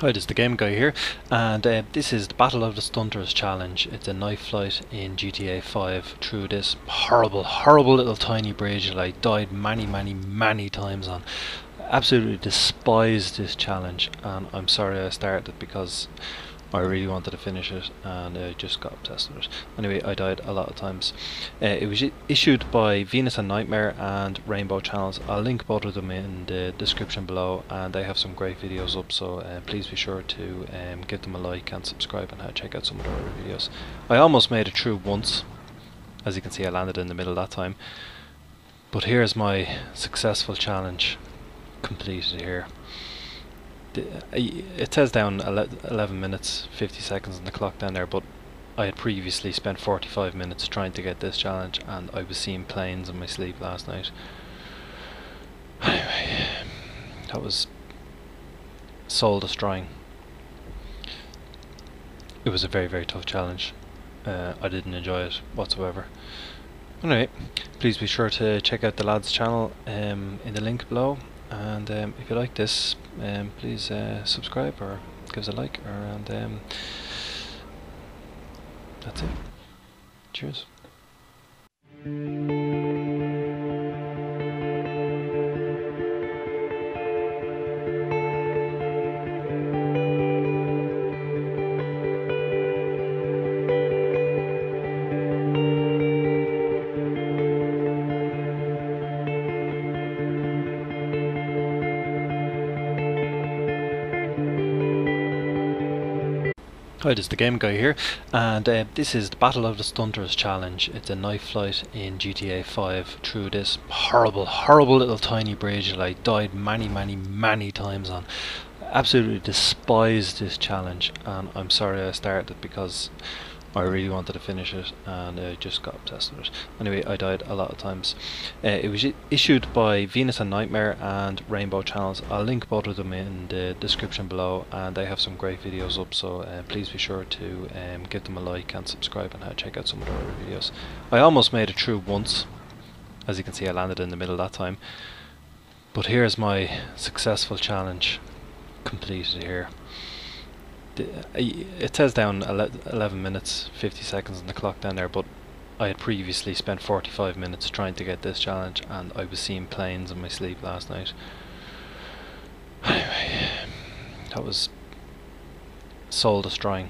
Hi, this is the Game Guy here, and this is the Battle of the Stunters challenge. It's a knife flight in GTA 5 through this horrible little tiny bridge that I died many times on. I absolutely despise this challenge, and I'm sorry I started it because I really wanted to finish it and I just got obsessed with it. Anyway, I died a lot of times. It was issued by Venus and Nightmare and Rainbow Channels. I'll link both of them in the description below, and they have some great videos up, so please be sure to give them a like and subscribe and check out some of their other videos. I almost made it through once. As you can see, I landed in the middle that time. But here's my successful challenge completed here. It says down 11 minutes 50 seconds on the clock down there, but I had previously spent 45 minutes trying to get this challenge, and I was seeing planes in my sleep last night. Anyway, that was soul destroying. It was a very tough challenge. I didn't enjoy it whatsoever. Anyway, please be sure to check out the lads' channel in the link below. And if you like this, please subscribe or give us a like, and that's it. Cheers. Hi, this is the Game Guy here, and this is the Battle of the Stunters challenge. It's a knife flight in GTA 5 through this horrible little tiny bridge that I died many times on. I absolutely despise this challenge, and I'm sorry I started it because I really wanted to finish it and I just got obsessed with it. Anyway, I died a lot of times. It was issued by Venus and Nightmare and Rainbow Channels. I'll link both of them in the description below, and they have some great videos up, so please be sure to give them a like and subscribe and check out some of their other videos. I almost made it through once. As you can see, I landed in the middle that time. But here's my successful challenge completed here. It says down 11 minutes 50 seconds on the clock down there, but I had previously spent 45 minutes trying to get this challenge, and I was seeing planes in my sleep last night. Anyway, that was soul destroying.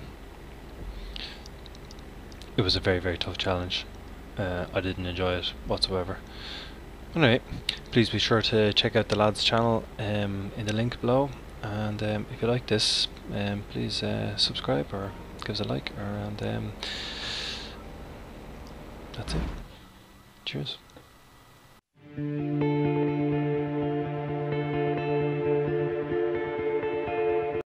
It was a very tough challenge. I didn't enjoy it whatsoever. Anyway, please be sure to check out the lads' channel in the link below. And if you like this, please subscribe or give us a like, and that's it. Cheers.